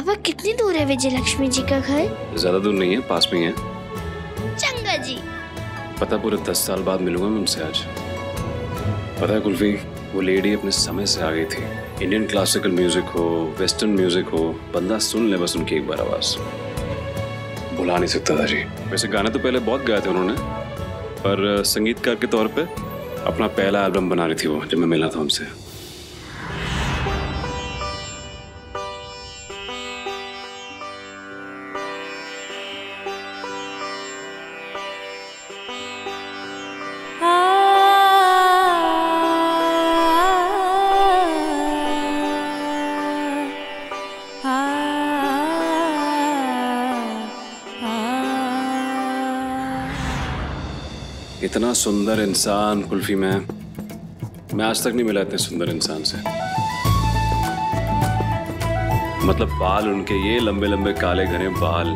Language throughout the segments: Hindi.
बाबा कितनी दूर है विजय लक्ष्मी जी का घर? ज्यादा दूर नहीं है, पास में है। चंगा जी। पता पूरे 10 साल बाद मिलूंगा मैं उनसे आज। पता है कुल्फी, वो लेडी अपने समय से आ गई थी। इंडियन क्लासिकल म्यूजिक हो, वेस्टर्न म्यूजिक हो, बंदा सुन ले बस उनकी एक बार आवाज, भुला नहीं सकता था जी। वैसे गाना तो पहले बहुत गाए थे उन्होंने, पर संगीतकार के तौर पे अपना पहला एल्बम बना रही थी वो, जब मैं मिला था उनसे। इतना सुंदर इंसान कुल्फी, मैं आज तक नहीं मिला इतने सुंदर इंसान से। मतलब बाल उनके ये लंबे लंबे काले घने बाल,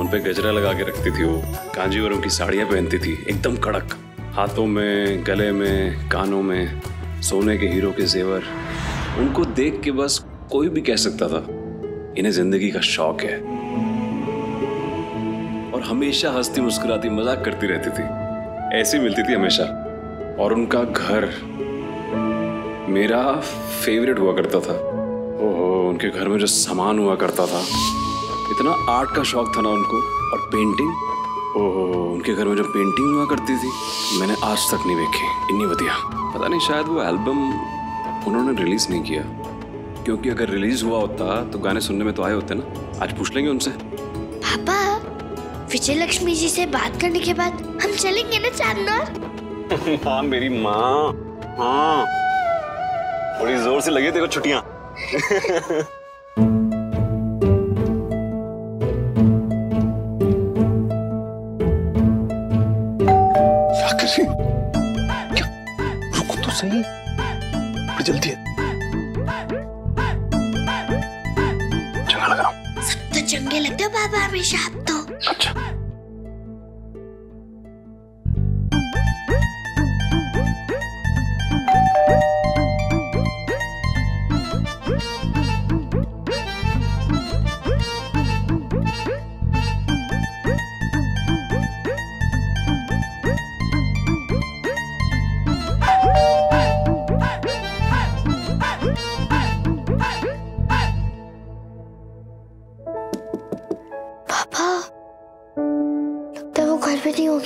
उन पे गजरा लगा के रखती थी वो, कांजीवरम की साड़ियाँ पहनती थी एकदम कड़क, हाथों में, गले में, कानों में सोने के हीरो के जेवर। उनको देख के बस कोई भी कह सकता था इन्हें जिंदगी का शौक है, और हमेशा हंसती मुस्कुराती मजाक करती रहती थी, ऐसी मिलती थी हमेशा। और उनका घर मेरा फेवरेट हुआ करता था। ओहो, उनके घर में जो सामान हुआ करता था, इतना आर्ट का शौक था ना उनको। और पेंटिंग, ओहो, उनके घर में जो पेंटिंग हुआ करती थी मैंने आज तक नहीं देखी इतनी बढ़िया। पता नहीं शायद वो एल्बम उन्होंने रिलीज नहीं किया, क्योंकि अगर रिलीज हुआ होता तो गाने सुनने में तो आए होते ना। आज पूछ लेंगे उनसे। पापा, विजय लक्ष्मी जी से बात करने के बाद हम चलेंगे ना चांदनौर? हाँ मेरी माँ, हाँ, बड़ी जोर से लगी देखो छुट्टियाँ। रुको तो सही, बड़ी जल्दी है। चंगा लग रहा हूँ। सब तो चंगे लगते हो बाबा हमेशा आप तो। अच्छा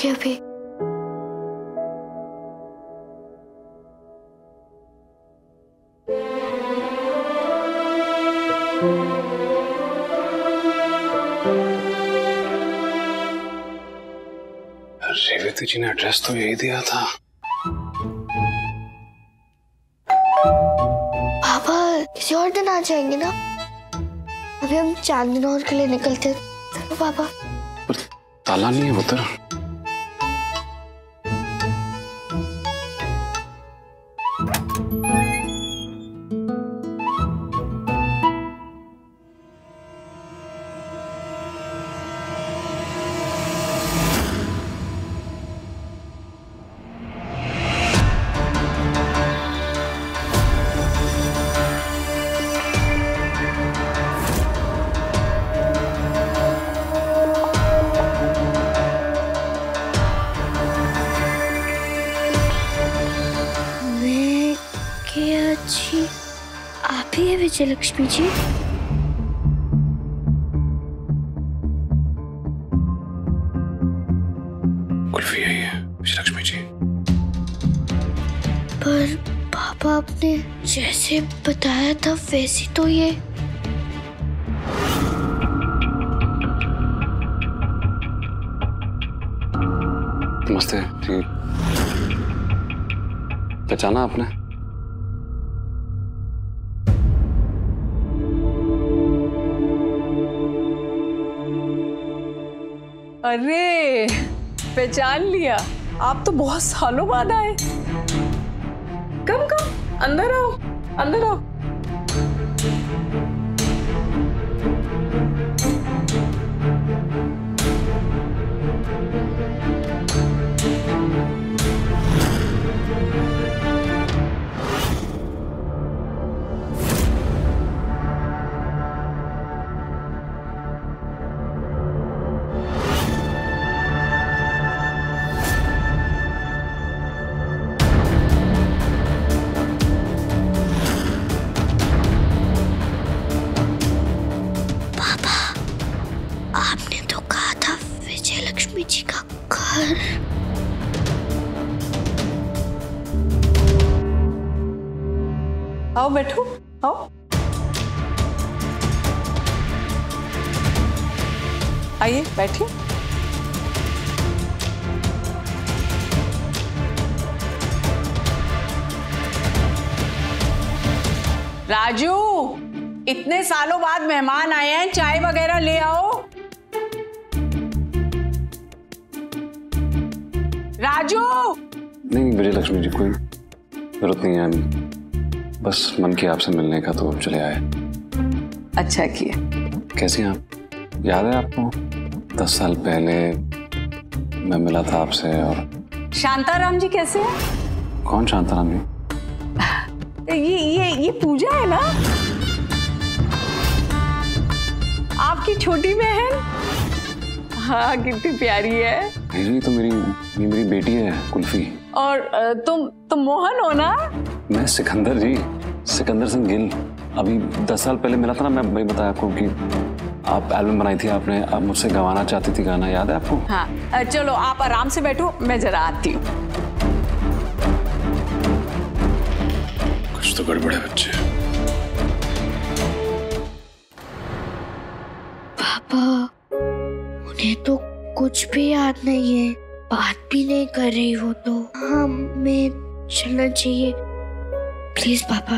अभी रेवती जी ने एड्रेस तो यही दिया था। पापा किसी और दिन आ जाएंगे ना, अभी हम चांदनौर के लिए निकलते हैं। पापा पर ताला नहीं है वो तरफ। विजय लक्ष्मी जी, कुल्फी आई है विजय लक्ष्मी जी। पर पापा आपने जैसे बताया था वैसे तो ये नमस्ते जी, पहचाना आपने? अरे पहचान लिया, आप तो बहुत सालों बाद आए। कम कम अंदर आओ, अंदर आओ। जी का घर। आओ बैठो, आओ, आइए बैठिए। राजू, इतने सालों बाद मेहमान आए हैं, चाय वगैरह ले आओ। राजू! नहीं विजय लक्ष्मी जी, कोई जरूरत नहीं है, बस मन किया आपसे मिलने का तो चले आए। अच्छा किया। कैसी हैं आप? याद है आपको 10 साल पहले मैं मिला था आपसे? और शांताराम जी कैसे हैं? कौन शांताराम जी? ये पूजा है ना, आपकी छोटी बहन। हाँ, कितनी प्यारी है। नहीं, तो मेरी बेटी है कुल्फी। और तुम मोहन हो ना? मैं सिकंदर जी, सिकंदर सिंह गिल। अभी 10 साल पहले मिला था ना, मैं वही बताया आपको कि आप एल्बम बनाई थी आपने, आप मुझसे गवाना चाहती थी गाना, याद है आपको? हाँ। चलो आप आराम से बैठो, मैं जरा आती हूँ। तो गड़बड़े बच्चे। पापा, उन्हें तो कुछ भी याद नहीं है, बात भी नहीं कर रही वो तो। हमें चलना चाहिए प्लीज पापा।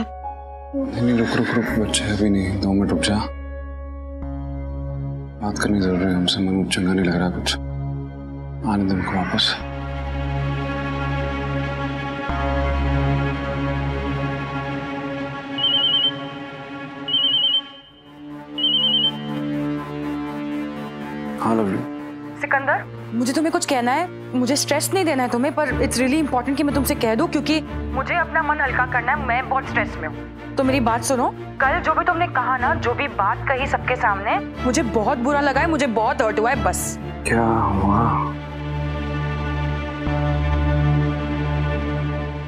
नहीं, रुक रुक रुक, बच्चा है भी नहीं, 2 मिनट रुक जा, बात करनी जरूरी है हमसे। मन चंगा नहीं लग रहा कुछ, आने दो उनको वापस। सिकंदर, मुझे तुम्हें कुछ कहना है, मुझे स्ट्रेस नहीं देना है तुम्हें, पर इट्स रियली इम्पोर्टेंट कि मैं तुमसे कह दूं, क्योंकि मुझे अपना मन हल्का करना है, मैं बहुत स्ट्रेस में हूँ। तो मेरी बात सुनो, कल जो भी तुमने कहा ना, जो भी बात कही सबके सामने, मुझे बहुत बुरा लगा है, मुझे बहुत हर्ट हुआ है, बस। क्या हुआ?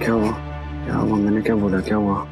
क्या हुआ? क्या हुआ? मैंने क्या बोला? क्या हुआ?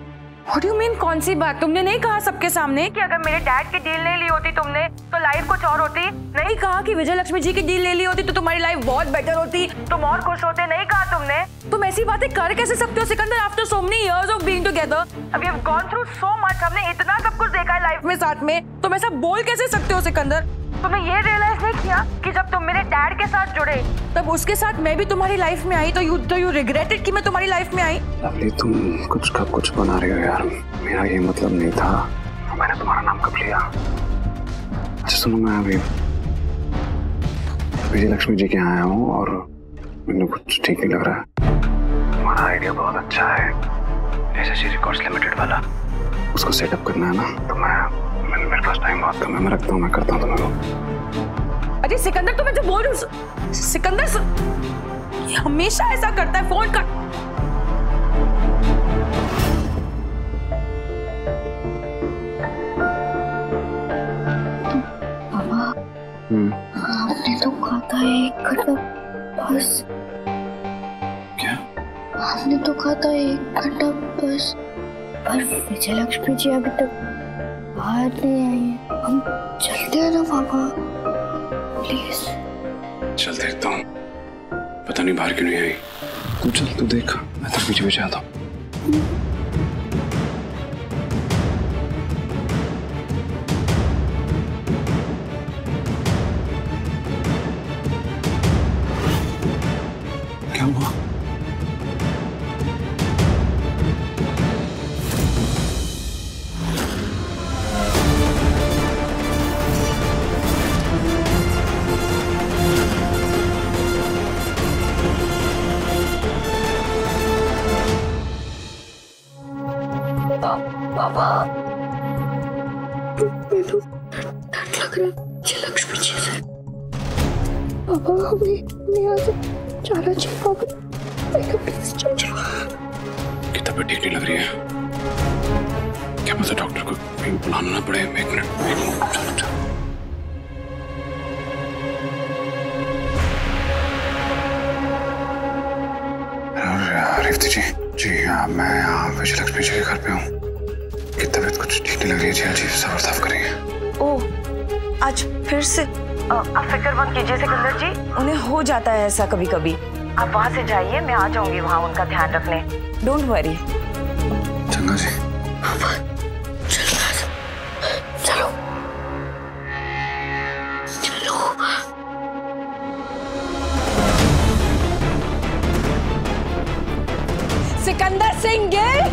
What do you mean, कौन सी बात? तुमने नहीं कहा सबके सामने कि अगर मेरे डैड की डील नहीं ली होती तुमने तो लाइफ कुछ और होती? नहीं कहा कि विजय लक्ष्मी जी की डील ले ली होती तो तुम्हारी लाइफ बहुत बेटर होती, तुम और खुश होते? नहीं कहा तुमने? तुम ऐसी बातें कर कैसे सकते हो Sikandar, after so many years of being together, we have gone through so much, हमने इतना सब कुछ देखा है लाइफ में साथ में, तुम ऐसा बोल कैसे सकते हो सिकंदर? तुमने ये रियलाइज नहीं किया कि जब तुम मेरे डैड के साथ जुड़े तब उसके साथ मैं भी तुम्हारी लाइफ में आई, तो यू रिग्रेटेड कि मैं तुम्हारी लाइफ में आई? लवली, तुम कुछ का कुछ बना रहे हो यार, मेरा ये मतलब नहीं था, मैंने तुम्हारा नाम कब लिया? अच्छा सुनो, मैं अभी विजय लक्ष्मी जी के यहाँ आया हूँ और मुझे कुछ ठीक नहीं लग रहा है। तुम्हारा आइडिया बहुत अच्छा है, एसएससी रिकॉर्ड्स लिमिटेड वाला, उसको सेटअप करना है ना, तो मेरे पास टाइम बहुत कम है, मैं रखता हूँ, मैं करता हूँ तुम्हें। अरे सिकंदर, तो मैं जो बोल रही हूँ सिकंदर, ये हमेशा ऐसा करता है, फोन कर। पापा, आपने तो कहा था एक घंटा बस। क्या? आपने तो कहा था एक घंटा बस, पर विजय लक्ष्मी जी अभी तक बाहर नहीं आई। हम चलते हैं ना पापा, प्लीज। चल देखता हूँ, पता नहीं बाहर क्यों नहीं आई। तू चल, तू देख, मैं तेरे पीछे पीछे आता हूँ। क्या हुआ? आप फिक्र मत कीजिए सिकंदर जी, उन्हें हो जाता है ऐसा कभी कभी। आप वहाँ से जाइए, मैं आ जाऊंगी वहाँ उनका ध्यान रखने। Don't worry. चंदा जी चलो चलो। सिकंदर सिंह गिल,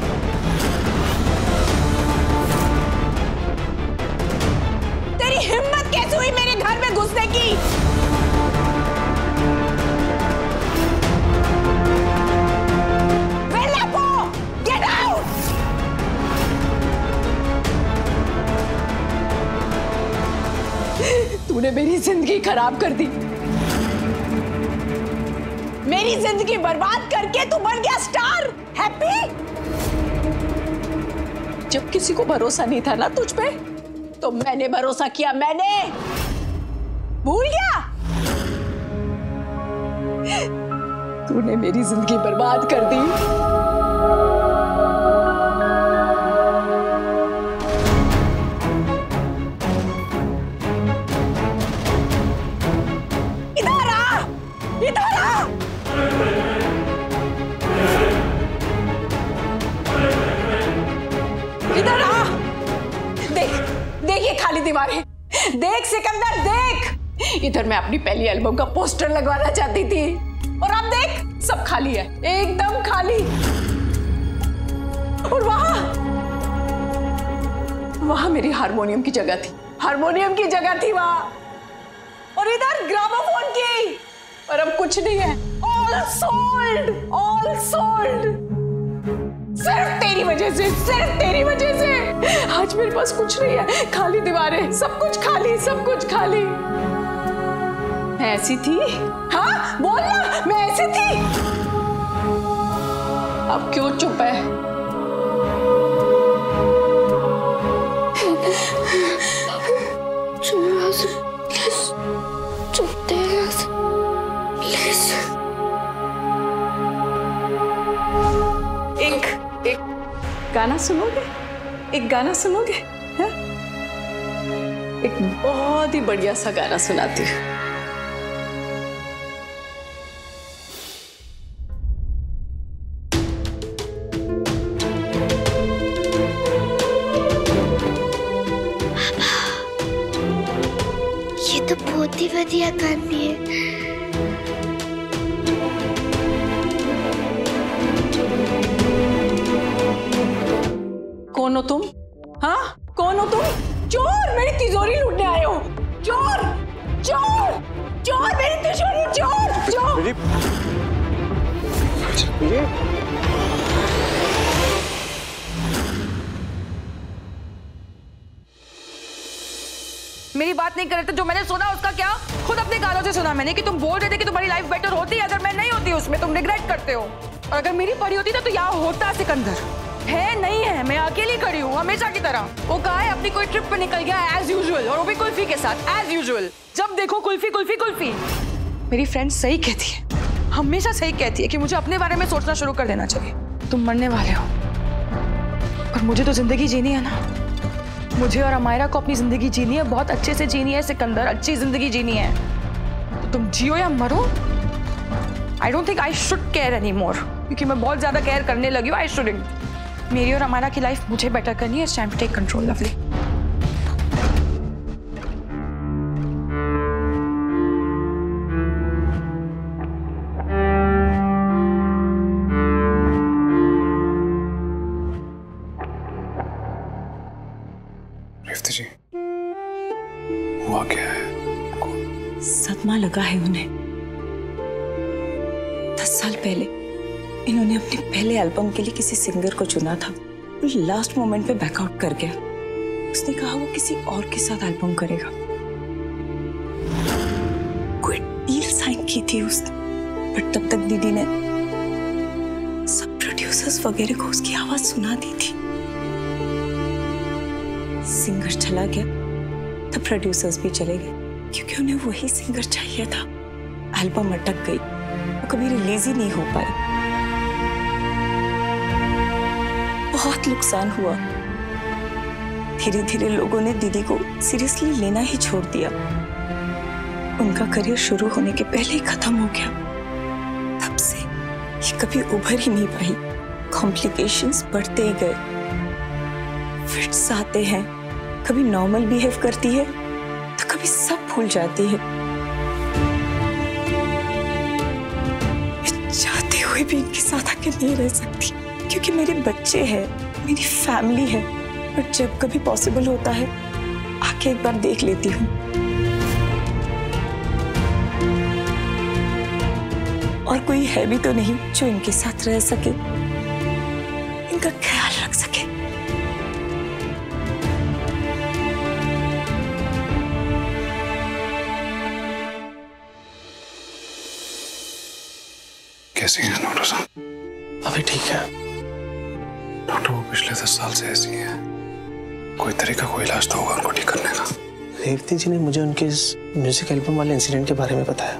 तेरी हिम्मत कैसे हुई मेरे घर में घुसने की? तूने मेरी जिंदगी खराब कर दी, मेरी जिंदगी बर्बाद करके तू बन गया स्टार हैप्पी। जब किसी को भरोसा नहीं था ना तुझ पे, तो मैंने भरोसा किया। मैंने भूल गया, तूने मेरी जिंदगी बर्बाद कर दी। देख सिकंदर देख, इधर मैं अपनी पहली एल्बम का पोस्टर लगवाना चाहती थी और अब देख सब खाली है, एकदम खाली। और वहां मेरी हारमोनियम की जगह थी, हारमोनियम की जगह थी वहां, और इधर ग्रामोफोन की, और अब कुछ नहीं है। All sold, all sold. सिर्फ तेरी वजह से, सिर्फ तेरी वजह से आज मेरे पास कुछ नहीं है, खाली दीवारें, सब कुछ खाली, सब कुछ खाली। मैं ऐसी थी, हाँ बोल ना, मैं ऐसी थी। अब क्यों चुप है? गाना सुनोगे, एक गाना सुनोगे, है? एक बहुत ही बढ़िया सा गाना सुनाती हूँ। ये तो बहुत ही बढ़िया गाना है। कौन हो तुम? हाँ कौन हो तुम? चोर, मेरी तिजोरी लूटने आए हो। चोर चोर चोर, मेरी तिजोरी चोर चोर। मेरी बात नहीं कर रहे थे, जो मैंने सुना उसका क्या? खुद अपने कानों से सुना मैंने कि तुम बोल रहे थे कि तुम्हारी लाइफ बेटर होती अगर मैं नहीं होती उसमें, तुम रिग्रेट करते हो। और अगर मेरी परी होती ना तो यहाँ होता सिकंदर। है नहीं है, मैं अकेली खड़ी हूँ हमेशा की तरह। वो कहा है अपनी कोई ट्रिप पे निकल गया एज यूजुअल, और वो भी कुल्फी के साथ एज यूजुअल। जब देखो कुल्फी कुल्फी कुल्फी। मेरी फ्रेंड सही कहती है, हमेशा सही कहती है कि मुझे अपने बारे में सोचना शुरू कर देना चाहिए। तुम मरने वाले हो और मुझे तो जिंदगी जीनी है ना। मुझे और अमायरा को अपनी जिंदगी जीनी है, बहुत अच्छे से जीनी है सिकंदर, अच्छी जिंदगी जीनी है। तो तुम जियो या मरो। I don't think I should care any more, क्योंकि मैं बहुत ज्यादा केयर करने लगी हूँ। I shouldn't. मेरी और अमायरा की लाइफ मुझे बेटर करनी है। It's time to take control. Lovely Revathi ji, हुआ क्या है? सदमा लगा है उन्हें। 10 साल पहले इन्होंने अपने पहले एल्बम के लिए किसी सिंगर को चुना था, लास्ट मोमेंट पे बैकआउट कर गया। उसने कहा वो किसी और के साथ एल्बम करेगा। कोई डील साइन की थी उसने, बट तब तक दीदी ने सब प्रोड्यूसर्स वगैरह को उसकी आवाज सुना दी थी। सिंगर चला गया तो प्रोड्यूसर्स भी चले गए, क्योंकि उन्हें वही सिंगर चाहिए था। एल्बम अटक गई, वो कभी रिलीज ही नहीं हो पाई। बहुत नुकसान हुआ। धीरे धीरे लोगों ने दीदी को सीरियसली लेना ही छोड़ दिया। उनका करियर शुरू होने के पहले ही खत्म हो गया। तब से ये कभी उभर ही नहीं पाई। कॉम्प्लिकेशंस बढ़ते ही गए। फिट्स आते हैं, कभी नॉर्मल बिहेव करती है तो कभी सब भूल जाती है। चाहते हुए भी इनके साथ आके नहीं रह सकती क्योंकि मेरे बच्चे हैं, मेरी फैमिली है। बट जब कभी पॉसिबल होता है आके एक बार देख लेती हूँ। और कोई है भी तो नहीं जो इनके साथ रह सके, इनका ख्याल रख सके। कैसी है नोटो साहब? अभी ठीक है। नोटो पिछले 10 साल से ऐसी है। कोई तरीका, कोई इलाज तो होगा उनको ठीक करने का। रेवती जी ने मुझे उनके इस म्यूजिक एल्बम वाले इंसिडेंट के बारे में बताया।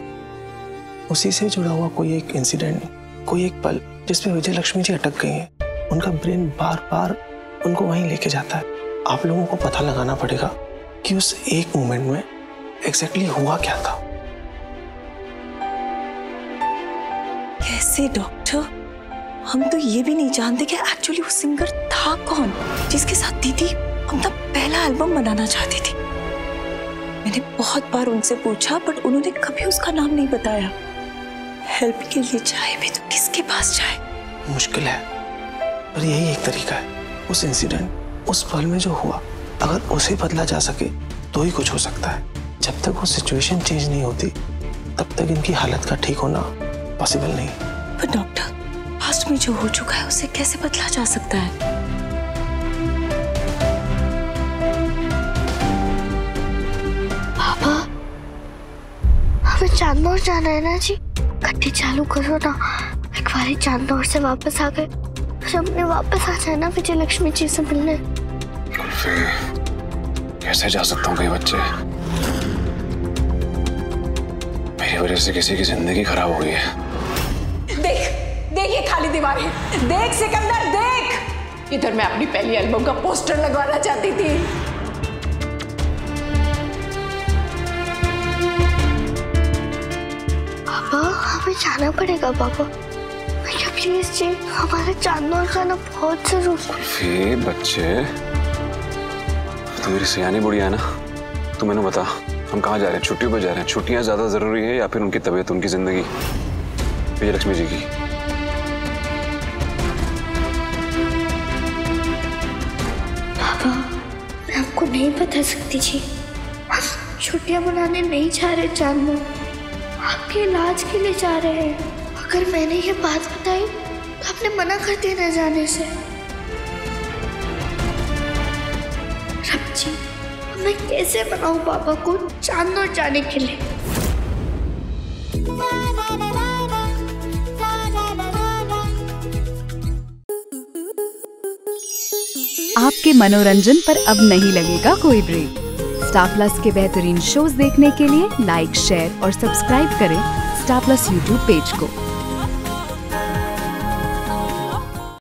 उसी से जुड़ा हुआ कोई एक इंसिडेंट, कोई एक पल जिसमें विजय लक्ष्मी जी अटक गई हैं। उनका ब्रेन बार बार उनको वहीं लेके जाता है। आप लोगों को पता लगाना पड़ेगा कि उस एक मोमेंट में एग्जैक्टली हुआ क्या था। कैसे डॉक्टर? हम तो ये भी नहीं जानते कि एक्चुअली वो सिंगर था कौन जिसके साथ दीदी अपना पहला एल्बम बनाना चाहती थी। मैंने बहुत बार उनसे पूछा बट उन्होंने कभी उसका नाम नहीं बताया। हेल्प के लिए चाहे भी तो किसके पास जाए? मुश्किल है, पर यही एक तरीका है। उस इंसिडेंट, उस पल में जो हुआ, अगर उसे बदला जा सके तो ही कुछ हो सकता है। जब तक वो सिचुएशन चेंज नहीं होती तब तक इनकी हालत का ठीक होना पॉसिबल नहीं। पर डॉक्टर, पास्ट में जो हो चुका है उसे कैसे बदला जा सकता है? पापा, हमें चांदनौर जाना है ना जी। गड्ढे चालू करो ना। एक बार चांदनौर से वापस आ गए, जब मैं वापस आ जाए ना विजय लक्ष्मी जी से मिलने। कैसे जा सकता हूँ? कई बच्चे मेरी वजह से किसी की जिंदगी खराब हो गई है। देख ये खाली दीवार है। देख सिकंदर, देख इधर। मैं अपनी पहली एल्बम का पोस्टर लगवाना चाहती थी। पापा, हमें जाना पड़ेगा। पापा भैया प्लीज जी, हमारे चांदनौर जाना बहुत जरूरी है। बच्चे, तू मेरी सियानी बुढ़िया है ना, तू मैंने बता हम कहाँ जा रहे हैं? छुट्टियों पर जा रहे हैं। छुट्टियाँ ज्यादा जरूरी है या फिर उनकी तबीयत, उनकी जिंदगी, विजय लक्ष्मी जी की? पापा, मैं आपको नहीं बता सकती जी। हम छुट्टियाँ मनाने नहीं जा रहे चांदनौर, आपके इलाज के लिए जा रहे हैं। अगर मैंने ये बात बताई तो आपने मना कर दिया न जाने से। रब जी, मैं कैसे बनाऊं पापा को चांदनौर जाने के लिए? आपके मनोरंजन पर अब नहीं लगेगा कोई ब्रेक। स्टार प्लस के बेहतरीन शोज देखने के लिए लाइक, शेयर और सब्सक्राइब करें स्टार प्लस यूट्यूब पेज को।